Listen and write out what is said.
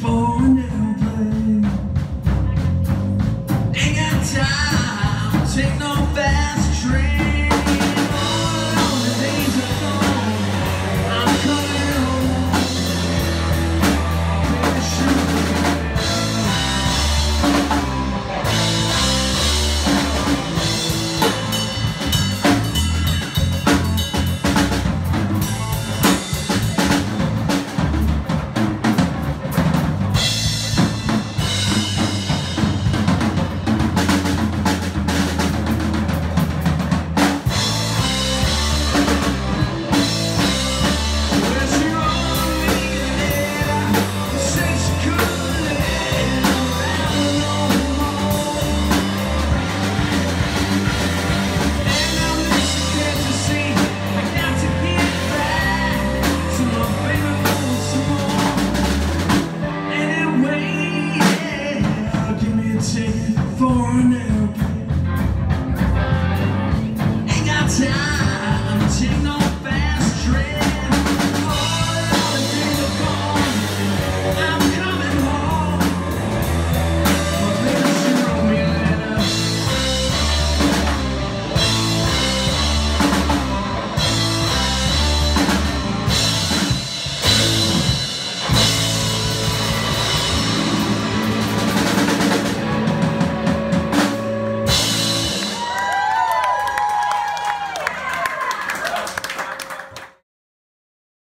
for now.